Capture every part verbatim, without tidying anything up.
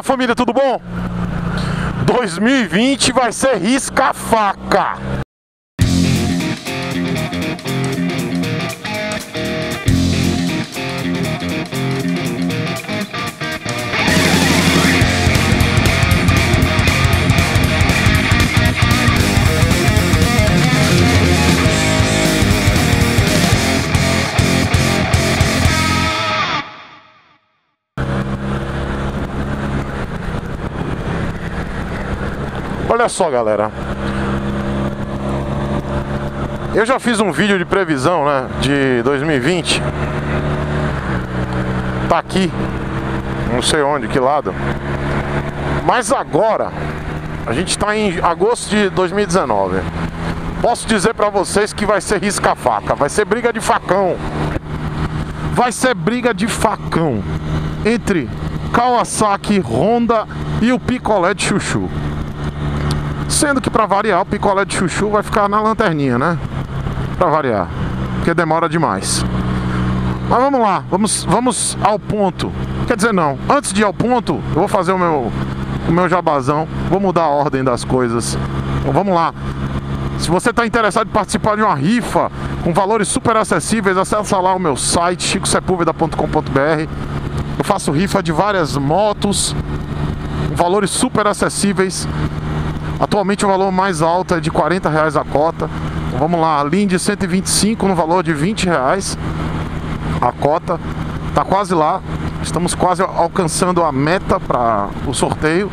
Fala, família, tudo bom? dois mil e vinte vai ser Risca Faca. Olha só, galera, eu já fiz um vídeo de previsão, né, de dois mil e vinte. Tá aqui, não sei onde, que lado. Mas agora, a gente tá em agosto de dois mil e dezenove. Posso dizer pra vocês que vai ser risca-faca, vai ser briga de facão. Vai ser briga de facão entre Kawasaki, Honda e o picolé de chuchu. Sendo que, para variar, o picolé de chuchu vai ficar na lanterninha, né? Para variar, porque demora demais. Mas vamos lá, vamos, vamos ao ponto. Quer dizer, não, antes de ir ao ponto, eu vou fazer o meu, o meu jabazão. Vou mudar a ordem das coisas. Então, vamos lá. Se você está interessado em participar de uma rifa com valores super acessíveis, acessa lá o meu site, chico sepulveda ponto com ponto br. Eu faço rifa de várias motos com valores super acessíveis. Atualmente o valor mais alto é de quarenta reais a cota. Então, vamos lá, a Lindy cento e vinte e cinco no valor de vinte reais a cota. Tá quase lá, estamos quase alcançando a meta para o sorteio.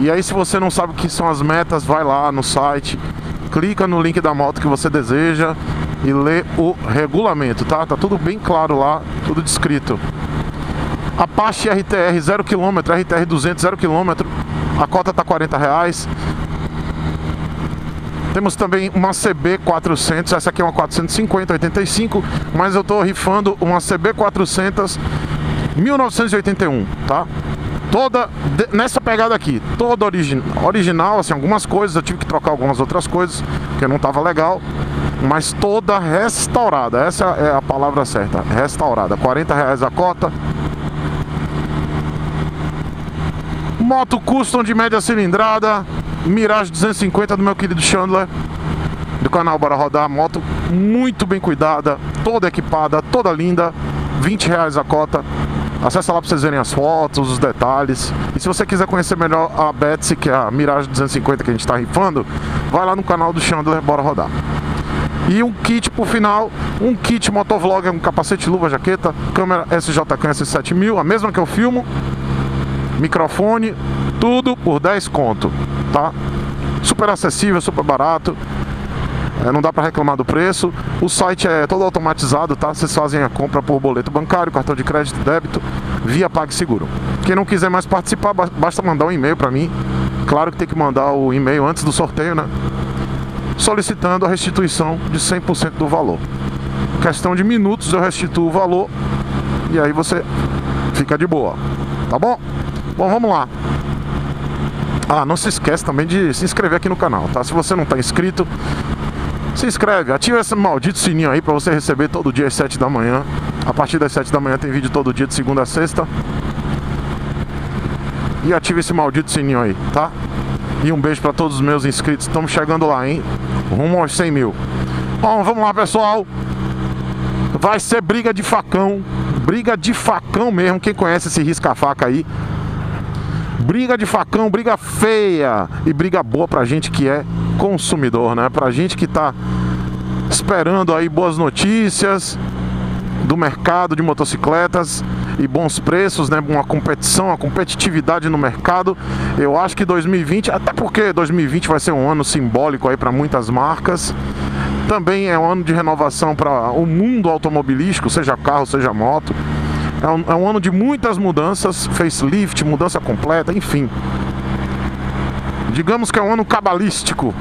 E aí, se você não sabe o que são as metas, vai lá no site, clica no link da moto que você deseja e lê o regulamento, tá? Tá tudo bem claro lá, tudo descrito. Apache R T R zero quilômetro, R T R duzentos zero quilômetro, a cota está quarenta reais. Temos também uma C B quatrocentos, essa aqui é uma quatrocentos e cinquenta, oitenta e cinco, mas eu estou rifando uma C B quatrocentos mil novecentos e oitenta e um, tá? Toda de, nessa pegada aqui, toda origi, original, assim, algumas coisas, eu tive que trocar algumas outras coisas, porque não estava legal, mas toda restaurada, essa é a palavra certa, restaurada, quarenta reais a cota. Moto custom de média cilindrada, Mirage duzentos e cinquenta do meu querido Chandler, do canal Bora Rodar. Moto muito bem cuidada, toda equipada, toda linda, vinte reais a cota. Acessa lá para vocês verem as fotos, os detalhes. E se você quiser conhecer melhor a Betsy, que é a Mirage duzentos e cinquenta que a gente está rifando, vai lá no canal do Chandler Bora Rodar. E um kit por final, um kit motovlog, um capacete, luva, jaqueta, câmera S J CAM S sete mil, a mesma que eu filmo, microfone, tudo por dez conto, tá? Super acessível, super barato, é, não dá pra reclamar do preço. O site é todo automatizado, tá? Vocês fazem a compra por boleto bancário, cartão de crédito, débito, via PagSeguro. Quem não quiser mais participar, basta mandar um e-mail pra mim. Claro que tem que mandar o e-mail antes do sorteio, né? Solicitando a restituição de cem por cento do valor. Questão de minutos eu restituo o valor e aí você fica de boa, tá bom? Bom, vamos lá. Ah, não se esquece também de se inscrever aqui no canal, tá? Se você não tá inscrito, se inscreve, ativa esse maldito sininho aí pra você receber todo dia às sete da manhã. A partir das sete da manhã tem vídeo todo dia de segunda a sexta. E ativa esse maldito sininho aí, tá? E um beijo pra todos os meus inscritos. Estamos chegando lá, hein? Rumo aos cem mil. Bom, vamos lá, pessoal. Vai ser briga de facão. Briga de facão mesmo. Quem conhece esse risca-faca aí, briga de facão, briga feia e briga boa pra gente que é consumidor, né? Pra gente que tá esperando aí boas notícias do mercado de motocicletas e bons preços, né? Uma competição, uma competitividade no mercado. Eu acho que dois mil e vinte, até porque dois mil e vinte vai ser um ano simbólico aí pra muitas marcas. Também é um ano de renovação para o mundo automobilístico, seja carro, seja moto. É um, é um ano de muitas mudanças, facelift, mudança completa, enfim. Digamos que é um ano cabalístico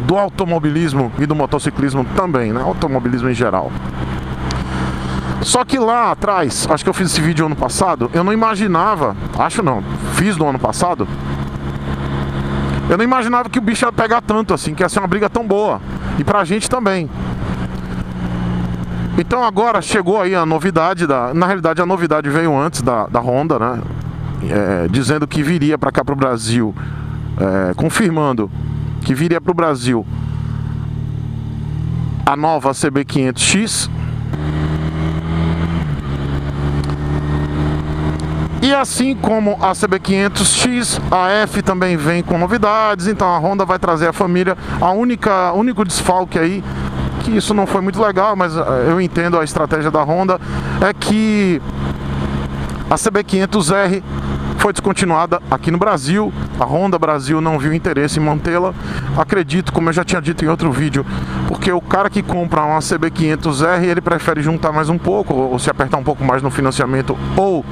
do automobilismo e do motociclismo também, né? Automobilismo em geral. Só que lá atrás, acho que eu fiz esse vídeo ano passado, eu não imaginava, acho não, fiz no ano passado, eu não imaginava que o bicho ia pegar tanto assim, que ia ser uma briga tão boa. E pra gente também. Então agora chegou aí a novidade da... Na realidade a novidade veio antes da, da Honda, né? é, dizendo que viria para cá para o Brasil, é, confirmando que viria para o Brasil a nova C B quinhentos X e assim como a C B quinhentos X, a F também vem com novidades. Então a Honda vai trazer a família. A única, único desfalque aí, que isso não foi muito legal, mas eu entendo a estratégia da Honda, é que a C B quinhentos R foi descontinuada aqui no Brasil. A Honda Brasil não viu interesse em mantê-la. Acredito, como eu já tinha dito em outro vídeo, porque o cara que compra uma C B quinhentos R, ele prefere juntar mais um pouco, ou se apertar um pouco mais no financiamento ou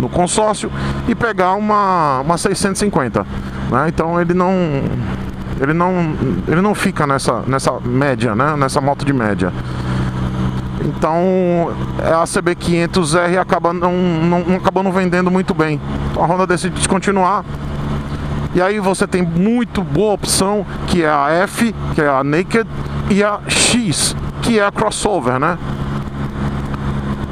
no consórcio, e pegar uma, uma seiscentos e cinquenta, né? Então ele não, ele não, ele não fica nessa, nessa média, né? Nessa moto de média. Então a C B quinhentos R acaba não, não, acabou não vendendo muito bem. Então a Honda decide descontinuar. E aí você tem muito boa opção, que é a F, que é a Naked, e a X, que é a Crossover, né?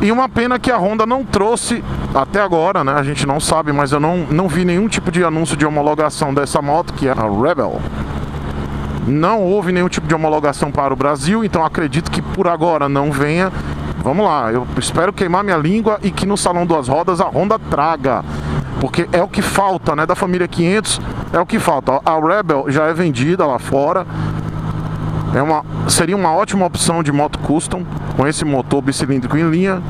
E uma pena que a Honda não trouxe, até agora, né? A gente não sabe, mas eu não, não vi nenhum tipo de anúncio de homologação dessa moto, que é a Rebel. Não houve nenhum tipo de homologação para o Brasil, então acredito que por agora não venha. Vamos lá, eu espero queimar minha língua e que no Salão Duas Rodas a Honda traga, porque é o que falta, né? Da família quinhentos, é o que falta. A Rebel já é vendida lá fora. É uma, seria uma ótima opção de moto custom, com esse motor bicilíndrico em linha.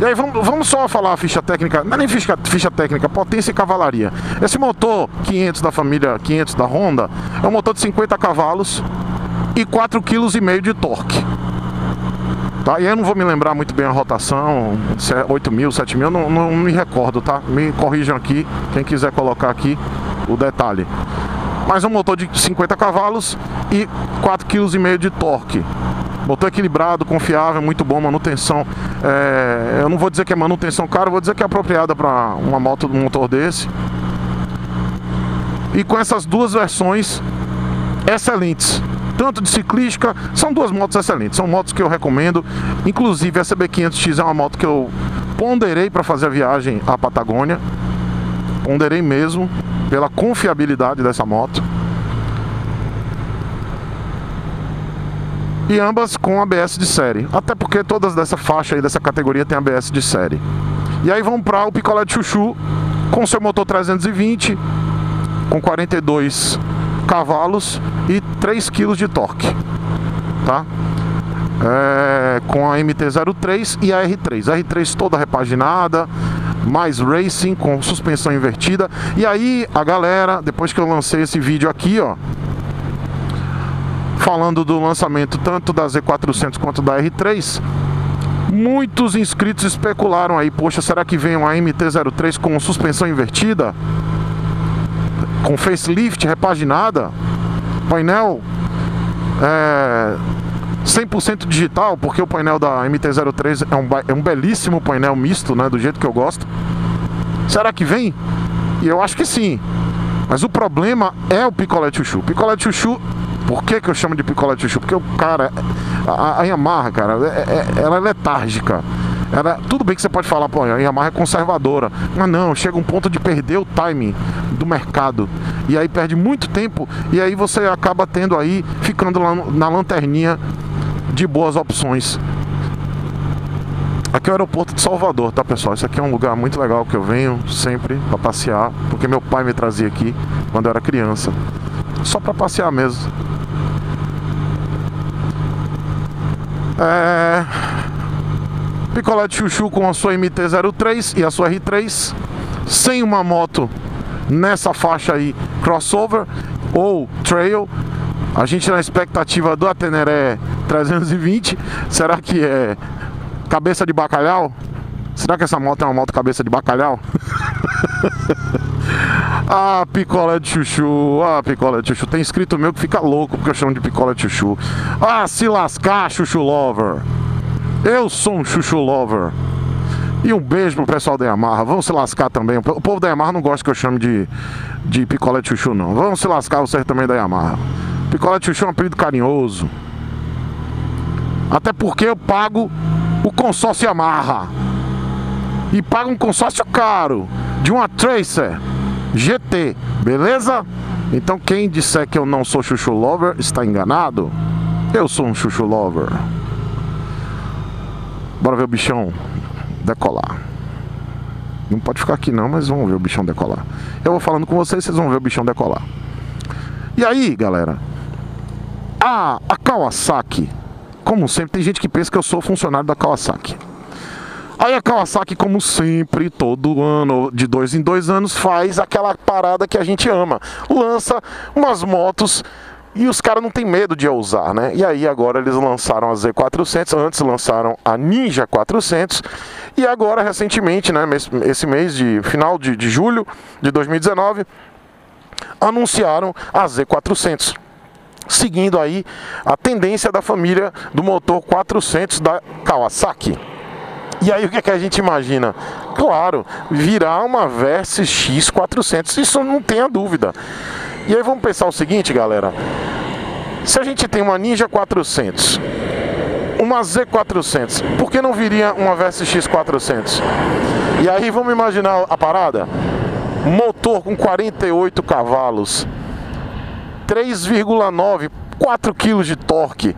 E aí vamos, vamos só falar a ficha técnica. Não é nem ficha, ficha técnica, potência e cavalaria. Esse motor quinhentos da família quinhentos da Honda é um motor de cinquenta cavalos e quatro vírgula cinco quilos de torque, tá? E eu não vou me lembrar muito bem a rotação, se é oito mil, sete mil, não, não me recordo, tá? Me corrijam aqui, quem quiser colocar aqui o detalhe. Mas é um motor de cinquenta cavalos e quatro vírgula cinco quilos de torque. Motor equilibrado, confiável, muito bom, manutenção. É, eu não vou dizer que é manutenção cara, vou dizer que é apropriada para uma moto de um motor desse. E com essas duas versões excelentes, tanto de ciclística, são duas motos excelentes, são motos que eu recomendo. Inclusive a C B quinhentos X é uma moto que eu ponderei para fazer a viagem à Patagônia. Ponderei mesmo, pela confiabilidade dessa moto. E ambas com A B S de série, até porque todas dessa faixa aí, dessa categoria, tem A B S de série. E aí vamos para o picolé de chuchu, com seu motor trezentos e vinte, com quarenta e dois cavalos e três quilos de torque, tá? É, com a M T zero três e a R três. A R três toda repaginada, mais racing, com suspensão invertida. E aí a galera, depois que eu lancei esse vídeo aqui, ó, falando do lançamento tanto da Z quatrocentos quanto da R três, muitos inscritos especularam aí: poxa, será que vem uma M T zero três com suspensão invertida, com facelift repaginada, painel é, cem por cento digital? Porque o painel da M T zero três é um, é um belíssimo painel misto, né, do jeito que eu gosto. Será que vem? E eu acho que sim. Mas o problema é o picolé de chuchu. Picolé de chuchu. Por que que eu chamo de picolé de chuchu? Porque o cara, a, a Yamaha, cara, é, é, ela é letárgica. Ela, tudo bem que você pode falar, pô, a Yamaha é conservadora. Mas não, chega um ponto de perder o timing do mercado. E aí perde muito tempo. E aí você acaba tendo aí, ficando lá na lanterninha de boas opções. Aqui é o aeroporto de Salvador, tá, pessoal? Isso aqui é um lugar muito legal que eu venho sempre para passear, porque meu pai me trazia aqui quando eu era criança, só para passear mesmo. É... picolé de chuchu com a sua M T zero três e a sua R três, sem uma moto nessa faixa aí, crossover ou trail. A gente na expectativa do Ténéré trezentos e vinte. Será que é cabeça de bacalhau? Será que essa moto é uma moto cabeça de bacalhau? Ah, picolé de chuchu, ah, picolé de chuchu. Tem inscrito meu que fica louco porque eu chamo de picolé de chuchu. Ah, se lascar, chuchu lover. Eu sou um chuchu lover. E um beijo pro pessoal da Yamaha. Vão se lascar também. O povo da Yamaha não gosta que eu chame de, de picolé de chuchu, não. Vão se lascar vocês também da Yamaha. Picolé de chuchu é um apelido carinhoso. Até porque eu pago o consórcio Yamaha. e paga um consórcio caro de uma Tracer G T, beleza? Então quem disser que eu não sou chuchu lover está enganado. Eu sou um chuchu lover. Bora ver o bichão decolar. Não pode ficar aqui não, mas vamos ver o bichão decolar. Eu vou falando com vocês, vocês vão ver o bichão decolar. E aí, galera, a, a Kawasaki, como sempre, tem gente que pensa que eu sou funcionário da Kawasaki. Aí a Kawasaki, como sempre, todo ano, de dois em dois anos, faz aquela parada que a gente ama. Lança umas motos e os caras não tem medo de ousar, né? E aí agora eles lançaram a Z quatrocentos, antes lançaram a Ninja quatrocentos. E agora, recentemente, né, esse mês de final de, de julho de dois mil e dezenove, anunciaram a Z quatrocentos. Seguindo aí a tendência da família do motor quatrocentos da Kawasaki. E aí o que, é que a gente imagina? Claro, virar uma Versys X quatrocentos, isso não tenha dúvida. E aí vamos pensar o seguinte, galera. Se a gente tem uma Ninja quatrocentos, uma Z quatrocentos, por que não viria uma Versys X quatrocentos? E aí vamos imaginar a parada? Motor com quarenta e oito cavalos, três vírgula nove, quatro quilos de torque.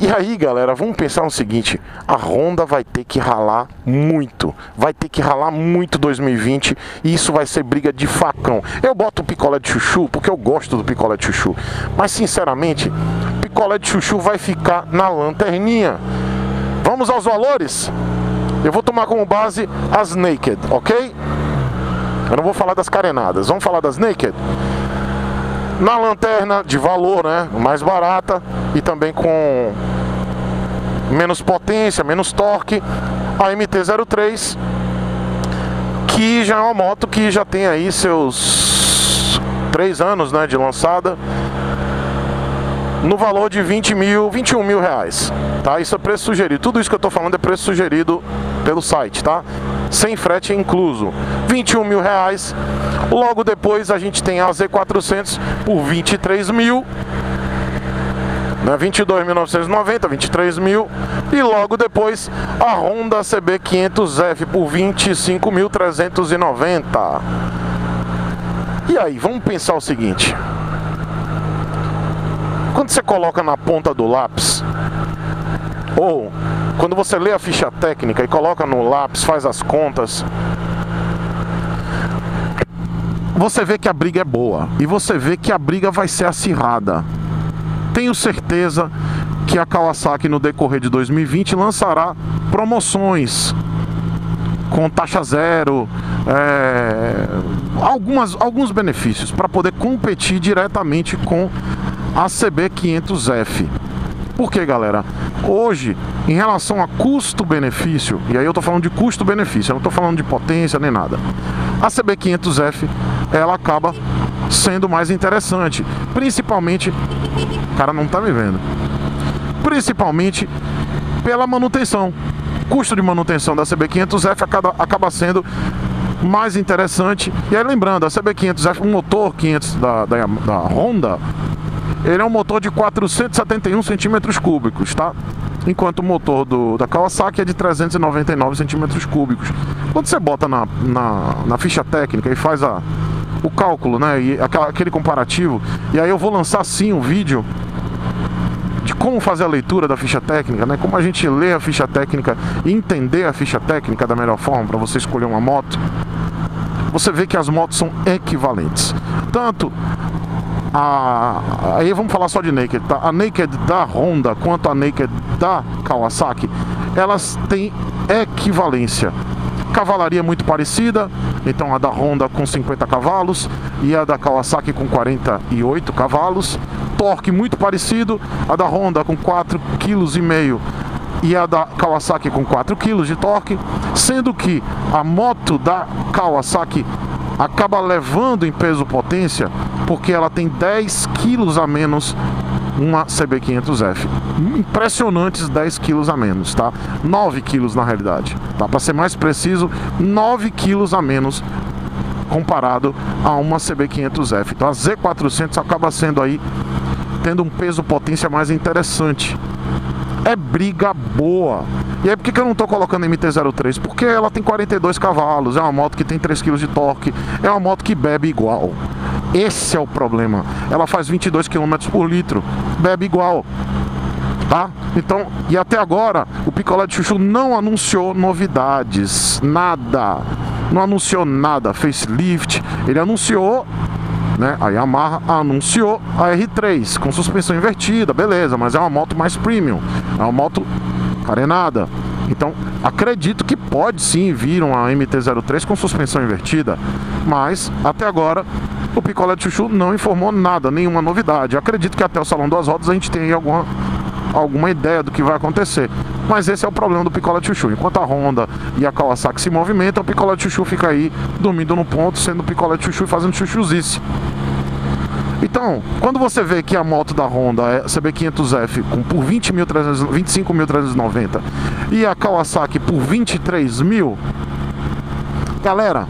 E aí, galera, vamos pensar no seguinte: a Honda vai ter que ralar muito, vai ter que ralar muito dois mil e vinte, e isso vai ser briga de facão. Eu boto o picolé de chuchu porque eu gosto do picolé de chuchu, mas sinceramente, picolé de chuchu vai ficar na lanterninha. Vamos aos valores? Eu vou tomar como base as Naked, ok? Eu não vou falar das carenadas, vamos falar das Naked? Na lanterna de valor, né, mais barata e também com menos potência, menos torque, a M T zero três, que já é uma moto que já tem aí seus três anos, né, de lançada, no valor de vinte mil, vinte e um mil reais, tá? Isso é preço sugerido, tudo isso que eu tô falando é preço sugerido pelo site, tá? Sem frete incluso, vinte e um mil reais. Logo depois a gente tem a Z quatrocentos por vinte e três mil, né? vinte e dois mil novecentos e noventa, vinte e três mil. E logo depois a Honda C B quinhentos F por vinte e cinco mil trezentos e noventa. E aí, vamos pensar o seguinte: quando você coloca na ponta do lápis, ou quando você lê a ficha técnica e coloca no lápis, faz as contas, você vê que a briga é boa e você vê que a briga vai ser acirrada. Tenho certeza que a Kawasaki no decorrer de dois mil e vinte lançará promoções com taxa zero, é, algumas, alguns benefícios para poder competir diretamente com a C B quinhentos F. Porque, galera, hoje, em relação a custo-benefício, e aí eu tô falando de custo-benefício, eu não tô falando de potência nem nada, a C B quinhentos F, ela acaba sendo mais interessante, principalmente, o cara não tá me vendo, principalmente pela manutenção. O custo de manutenção da C B quinhentos F acaba, acaba sendo mais interessante. E aí, lembrando, a C B quinhentos F, o motor quinhentos da, da, da Honda, ele é um motor de quatrocentos e setenta e um centímetros cúbicos, tá? Enquanto o motor do, da Kawasaki é de trezentos e noventa e nove centímetros cúbicos. Quando você bota na, na, na ficha técnica e faz a, o cálculo, né? E aquela, aquele comparativo. E aí eu vou lançar sim um vídeo de como fazer a leitura da ficha técnica, né? Como a gente lê a ficha técnica e entender a ficha técnica da melhor forma para você escolher uma moto. Você vê que as motos são equivalentes. Tanto... A... Aí vamos falar só de Naked, tá? A Naked da Honda quanto a Naked da Kawasaki, elas têm equivalência. Cavalaria muito parecida, então a da Honda com cinquenta cavalos e a da Kawasaki com quarenta e oito cavalos. Torque muito parecido, a da Honda com quatro vírgula cinco quilos e a da Kawasaki com quatro quilos de torque. Sendo que a moto da Kawasaki acaba levando em peso potência, porque ela tem dez quilos a menos uma C B quinhentos F. Impressionantes dez quilos a menos, tá? nove quilos na realidade, tá? Para ser mais preciso, nove quilos a menos comparado a uma C B quinhentos F. Então a Z quatrocentos acaba sendo aí, tendo um peso potência mais interessante. É briga boa. E aí por que que eu não tô colocando M T zero três? Porque ela tem quarenta e dois cavalos, é uma moto que tem três quilos de torque, é uma moto que bebe igual. Esse é o problema. Ela faz vinte e dois quilômetros por litro, bebe igual. Tá? Então, e até agora, o Picolé de Chuchu não anunciou novidades, nada. Não anunciou nada, facelift, ele anunciou, né, a Yamaha anunciou a R três, com suspensão invertida, beleza, mas é uma moto mais premium, é uma moto carenada. Então, acredito que pode sim vir uma M T zero três com suspensão invertida, mas até agora o Picolé de Chuchu não informou nada, nenhuma novidade. Eu acredito que até o Salão Duas Rodas a gente tem aí alguma... alguma ideia do que vai acontecer. Mas esse é o problema do Picolé de Chuchu. Enquanto a Honda e a Kawasaki se movimentam, o Picolé de Chuchu fica aí dormindo no ponto, sendo Picolé de Chuchu e fazendo chuchuzice. Então, quando você vê que a moto da Honda é C B quinhentos F com, por vinte mil trezentos, vinte e cinco mil trezentos e noventa e a Kawasaki por vinte e três mil, galera,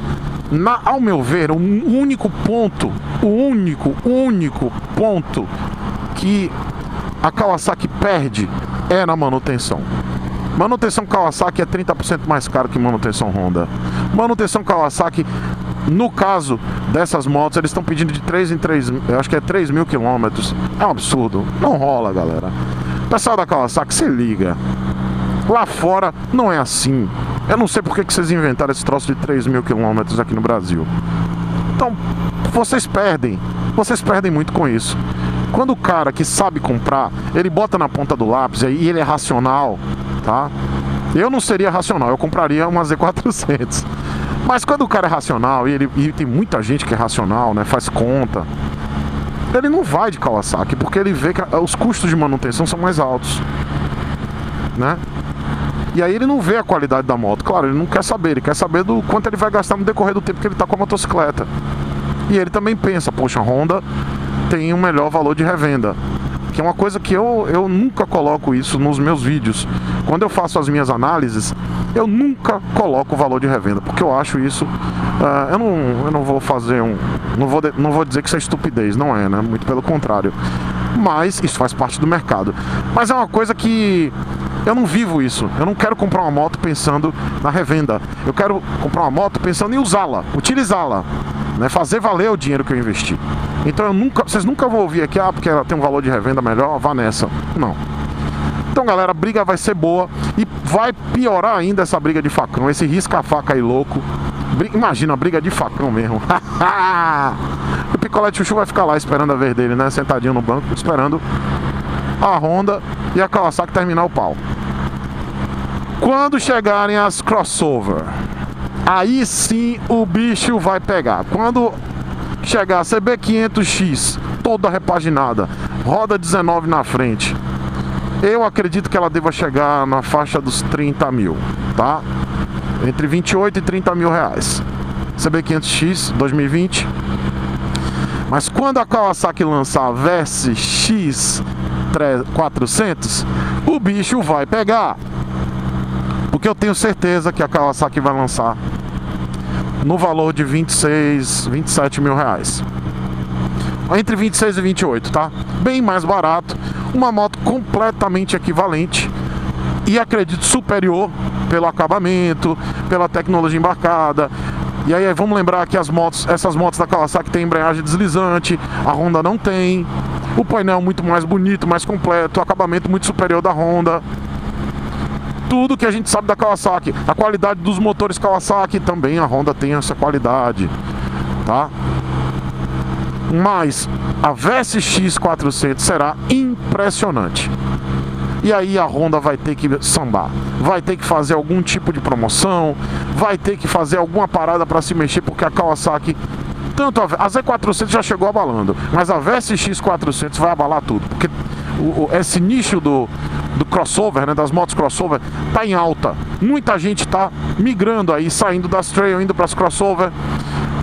na, ao meu ver, o um único ponto, o único, único ponto que a Kawasaki perde é na manutenção. Manutenção Kawasaki é trinta por cento mais caro que manutenção Honda. Manutenção Kawasaki, no caso dessas motos, eles estão pedindo de três em três, eu acho que é três mil quilômetros. É um absurdo, não rola, galera. Pessoal da Kawasaki, se liga. Lá fora não é assim. Eu não sei por que vocês inventaram esse troço de três mil quilômetros aqui no Brasil. Então, vocês perdem, vocês perdem muito com isso. Quando o cara que sabe comprar, ele bota na ponta do lápis e ele é racional, tá? Eu não seria racional, eu compraria uma Z quatrocentos. Mas quando o cara é racional, e, ele, e tem muita gente que é racional, né? Faz conta. Ele não vai de Kawasaki, porque ele vê que os custos de manutenção são mais altos, né? E aí ele não vê a qualidade da moto. Claro, ele não quer saber, ele quer saber do quanto ele vai gastar no decorrer do tempo que ele tá com a motocicleta. E ele também pensa, poxa, a Honda tem um melhor valor de revenda, que é uma coisa que eu, eu nunca coloco isso nos meus vídeos. Quando eu faço as minhas análises, eu nunca coloco o valor de revenda, porque eu acho isso... Uh, eu, não, eu não vou fazer um... Não vou, de, não vou dizer que isso é estupidez, não é, né? Muito pelo contrário. Mas isso faz parte do mercado. Mas é uma coisa que... eu não vivo isso. Eu não quero comprar uma moto pensando na revenda. Eu quero comprar uma moto pensando em usá-la, utilizá-la, né? Fazer valer o dinheiro que eu investi. Então eu nunca, vocês nunca vão ouvir aqui, ah, porque ela tem um valor de revenda melhor, vá nessa. Não. Então, galera, a briga vai ser boa e vai piorar ainda essa briga de facão, esse risca faca aí louco. Briga, imagina, a briga de facão mesmo. O Picolé de Chuchu vai ficar lá esperando a vez dele, né? Sentadinho no banco, esperando a Honda e a Kawasaki terminar o pau. Quando chegarem as crossover, aí sim o bicho vai pegar. Quando chegar a C B quinhentos X toda repaginada, roda dezenove na frente, eu acredito que ela deva chegar na faixa dos trinta mil, tá? Entre vinte e oito e trinta mil reais, C B quinhentos X dois mil e vinte. Mas quando a Kawasaki lançar a Versys X quatrocentos, o bicho vai pegar. Porque eu tenho certeza que a Kawasaki vai lançar no valor de vinte e seis, vinte e sete mil reais, entre vinte e seis e vinte e oito, tá? Bem mais barato. Uma moto completamente equivalente e acredito superior pelo acabamento, pela tecnologia embarcada. E aí vamos lembrar que as motos, essas motos da Kawasaki tem embreagem deslizante, a Honda não tem. O painel muito mais bonito, mais completo, o acabamento muito superior da Honda. Tudo que a gente sabe da Kawasaki. A qualidade dos motores Kawasaki também, a Honda tem essa qualidade, tá? Mas a Versys X quatrocentos será impressionante. E aí a Honda vai ter que sambar, vai ter que fazer algum tipo de promoção, vai ter que fazer alguma parada para se mexer, porque a Kawasaki... tanto a, a Z quatrocentos já chegou abalando, mas a Versys X quatrocentos vai abalar tudo, porque o, o, esse nicho do, do crossover, né, das motos crossover, tá em alta. Muita gente tá migrando aí, saindo das trail, indo para as crossover.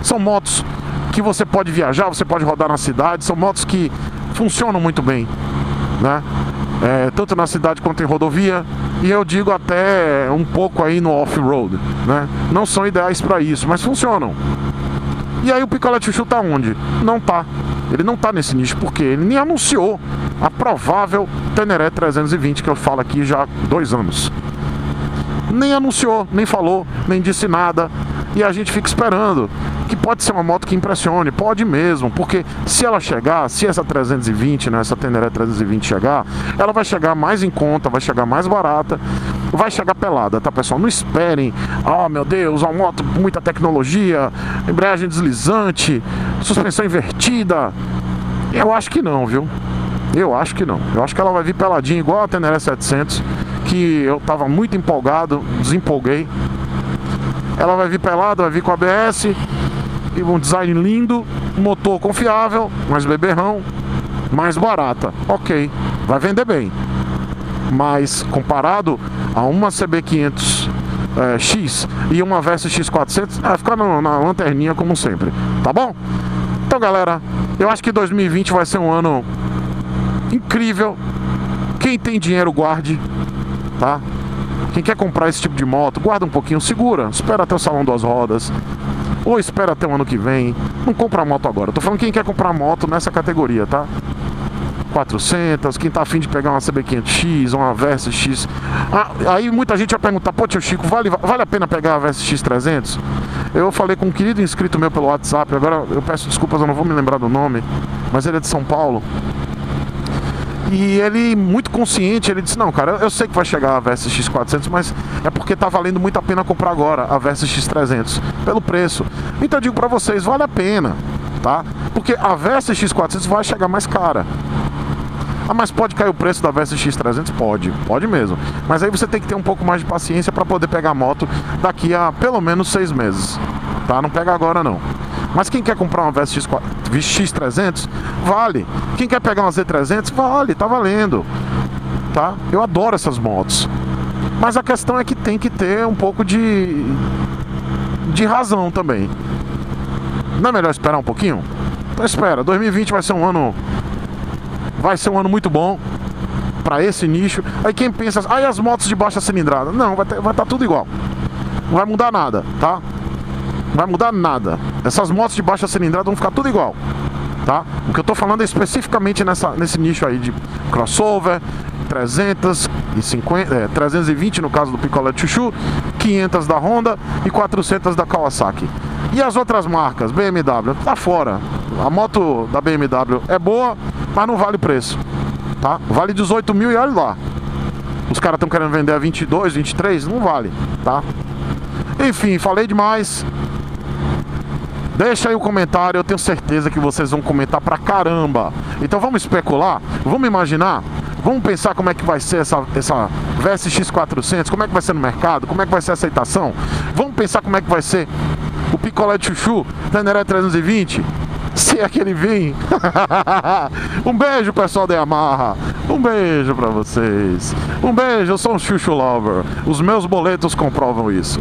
São motos que você pode viajar, você pode rodar na cidade, são motos que funcionam muito bem, né? É, tanto na cidade quanto em rodovia, e eu digo até um pouco aí no off-road, né? Não são ideais para isso, mas funcionam. E aí o Picolé de Chuchu tá onde? Não tá. Ele não tá nesse nicho, porque ele nem anunciou a provável Ténéré trezentos e vinte, que eu falo aqui já há dois anos. nem anunciou, nem falou, nem disse nada. E a gente fica esperando, que pode ser uma moto que impressione, pode mesmo, porque se ela chegar, se essa trezentos e vinte, né, essa Ténéré trezentos e vinte chegar, ela vai chegar mais em conta, vai chegar mais barata, vai chegar pelada, tá, pessoal? Não esperem, ah, meu Deus, uma moto com muita tecnologia, embreagem deslizante, suspensão invertida. Eu acho que não, viu? Eu acho que não. Eu acho que ela vai vir peladinha, igual a Ténéré setecentos, que eu tava muito empolgado, desempolguei. Ela vai vir pelada, vai vir com A B S, e um design lindo, motor confiável, mais beberrão, mais barata. Ok, vai vender bem. Mas comparado a uma C B quinhentos X é, e uma Versys X quatrocentos, vai ficar na, na lanterninha como sempre. Tá bom? Então, galera, eu acho que dois mil e vinte vai ser um ano incrível. Quem tem dinheiro, guarde, tá? Quem quer comprar esse tipo de moto, guarda um pouquinho, segura, espera até o Salão Duas Rodas, ou espera até o ano que vem. Não compra moto agora, eu tô falando quem quer comprar moto nessa categoria, tá? quatrocentos, quem tá afim de pegar uma C B quinhentos X, uma Versys X. ah, Aí muita gente vai perguntar, pô, tio Chico, vale, vale a pena pegar a Versys X trezentos? Eu falei com um querido inscrito meu pelo WhatsApp, agora eu peço desculpas, eu não vou me lembrar do nome, mas ele é de São Paulo. E ele, muito consciente, ele disse, não, cara, eu sei que vai chegar a Versys X quatrocentos, mas é porque tá valendo muito a pena comprar agora a Versys X trezentos, pelo preço. Então eu digo pra vocês, vale a pena, tá? Porque a Versys X quatrocentos vai chegar mais cara. Ah, mas pode cair o preço da Versys X trezentos? Pode, pode mesmo. Mas aí você tem que ter um pouco mais de paciência pra poder pegar a moto daqui a pelo menos seis meses, tá? Não pega agora não. Mas quem quer comprar uma Versys X trezentos, vale. Quem quer pegar uma Z trezentos, vale, tá valendo, tá? Eu adoro essas motos. Mas a questão é que tem que ter um pouco de, de razão também. Não é melhor esperar um pouquinho? Então espera, dois mil e vinte vai ser um ano, vai ser um ano muito bom para esse nicho. Aí quem pensa, aí ah, as motos de baixa cilindrada? Não, vai estar vai tá tudo igual. Não vai mudar nada, tá? Não vai mudar nada. Essas motos de baixa cilindrada vão ficar tudo igual, tá? O que eu tô falando é especificamente nessa, nesse nicho aí de crossover, trezentos e cinquenta, é, trezentos e vinte no caso do Picolé de Chuchu, quinhentos da Honda e quatrocentos da Kawasaki. E as outras marcas, B M W, tá fora. A moto da B M W é boa, mas não vale preço, tá? Vale dezoito mil e olha lá. Os caras estão querendo vender a vinte e dois, vinte e três, não vale, tá? Enfim, falei demais. Deixa aí o comentário, eu tenho certeza que vocês vão comentar pra caramba. Então vamos especular, vamos imaginar, vamos pensar como é que vai ser essa, essa Versys X quatrocentos, como é que vai ser no mercado, como é que vai ser a aceitação. Vamos pensar como é que vai ser o Picolé de Chuchu, Ténéré trezentos e vinte, se é que ele vir. Um beijo, pessoal da Yamaha, um beijo pra vocês. Um beijo, eu sou um chuchu lover, os meus boletos comprovam isso.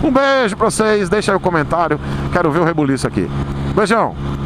Um beijo pra vocês, deixa aí o comentário, quero ver o rebuliço aqui. Beijão!